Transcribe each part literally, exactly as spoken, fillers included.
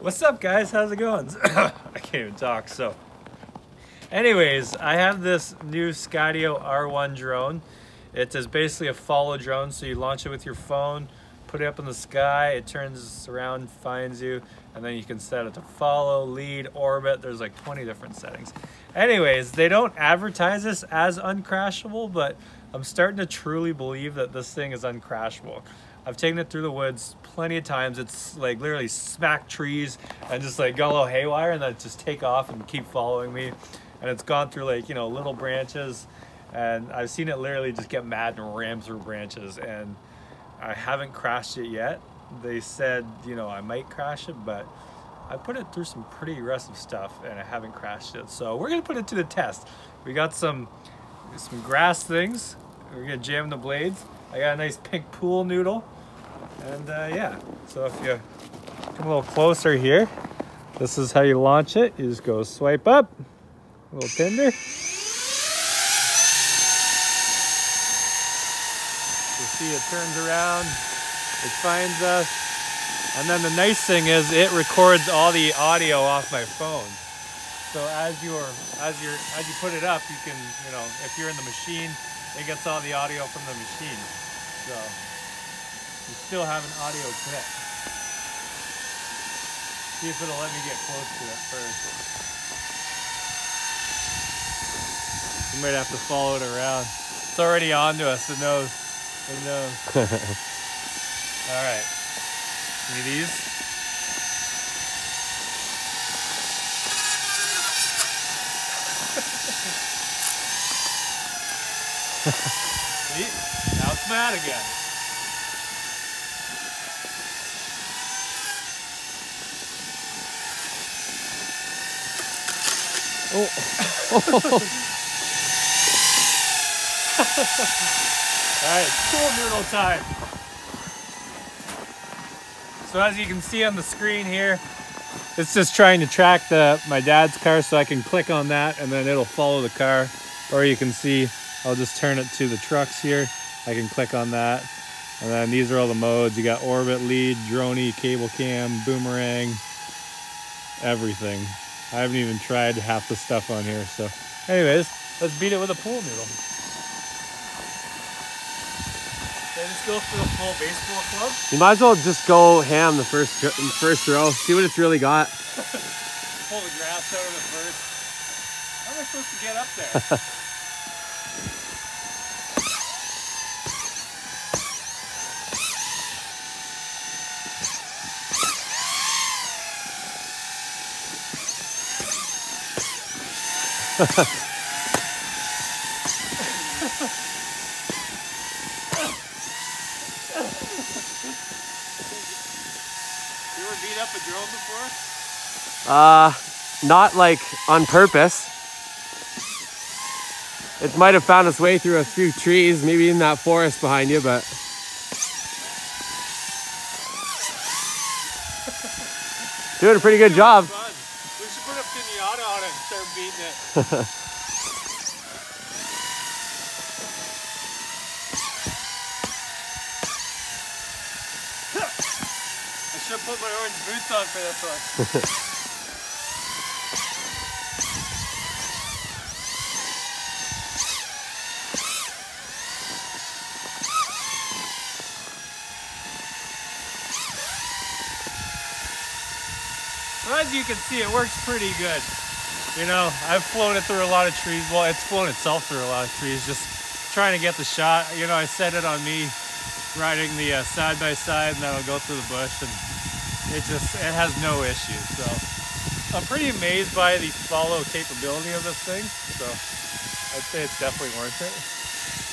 What's up, guys? How's it going? I can't even talk. So anyways, I have this new Skydio R one drone. It is basically a follow drone, so you launch it with your phone, put it up in the sky, it turns around, finds you, and then you can set it to follow, lead, orbit. There's like twenty different settings. Anyways, they don't advertise this as uncrashable, but I'm starting to truly believe that this thing is uncrashable. I've taken it through the woods plenty of times. It's like literally smack trees and just like go a little haywire and then just take off and keep following me. And it's gone through like, you know, little branches, and I've seen it literally just get mad and ram through branches, and I haven't crashed it yet. They said, you know, I might crash it, but I put it through some pretty aggressive stuff and I haven't crashed it. So we're gonna put it to the test. We got some, some grass things. We're gonna jam the blades. I got a nice pink pool noodle. And uh, yeah, so if you come a little closer here, this is how you launch it. You just go swipe up, a little tender. You see it turns around, it finds us. And then the nice thing is it records all the audio off my phone. So as you're, as you're, as you put it up, you can, you know, if you're in the machine, it gets all the audio from the machine. So you still have an audio connect. See if it'll let me get close to it first. You might have to follow it around. It's already on to us, it knows. It knows. Alright. See these? See? Now it's mad again. Oh. Alright, cool noodle time. So as you can see on the screen here, it's just trying to track the my dad's car, so I can click on that and then it'll follow the car. Or you can see, I'll just turn it to the trucks here. I can click on that. And then these are all the modes. You got orbit, lead, droney, cable cam, boomerang, everything. I haven't even tried half the stuff on here, so. Anyways, let's beat it with a pool noodle. Can I just go for the full baseball club? You might as well just go ham the first, first row, see what it's really got. Pull the grass out of it first. How am I supposed to get up there? You ever beat up a drone before? Uh, not like on purpose. It might have found its way through a few trees, maybe in that forest behind you, but. Doing a pretty good job. I should put my orange boots on for this one. Well, as you can see, it works pretty good. You know, I've flown it through a lot of trees. Well, it's flown itself through a lot of trees, just trying to get the shot. You know, I set it on me riding the uh, side by side, and then I'll go through the bush, and it just, it has no issues. So I'm pretty amazed by the follow capability of this thing. So I'd say it's definitely worth it.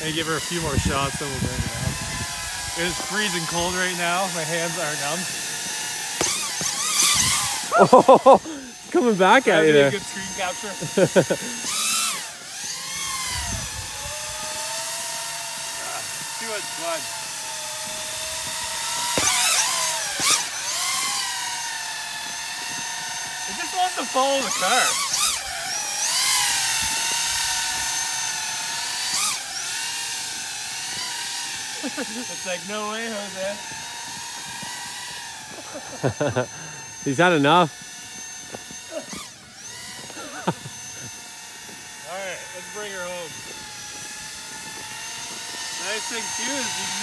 And give her a few more shots, then we'll bring it out. It is freezing cold right now. My hands are numb. Oh. Coming back at you there. A good screen capture. ah, too much fun. It just wants to follow the car. It's like, no way, Jose. Is that enough? Alright, let's bring her home. Nice thing too is you can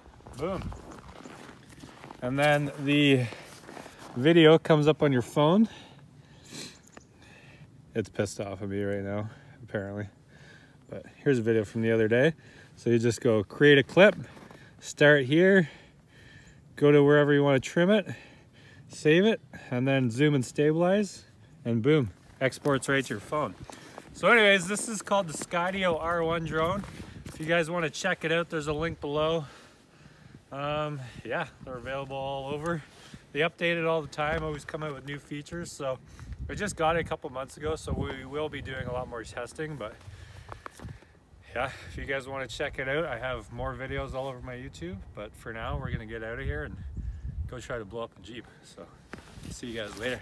just land in your hand. Boom. And then the video comes up on your phone. It's pissed off at me right now, apparently. But here's a video from the other day. So you just go create a clip, start here, go to wherever you want to trim it, save it, and then zoom and stabilize, and boom, exports right to your phone. So anyways, this is called the Skydio R one drone. If you guys want to check it out, there's a link below. Um, yeah, they're available all over. They update it all the time, always come out with new features. So I just got it a couple months ago, so we will be doing a lot more testing, but yeah, if you guys want to check it out, I have more videos all over my YouTube, but for now, we're going to get out of here and go try to blow up a Jeep. So, see you guys later.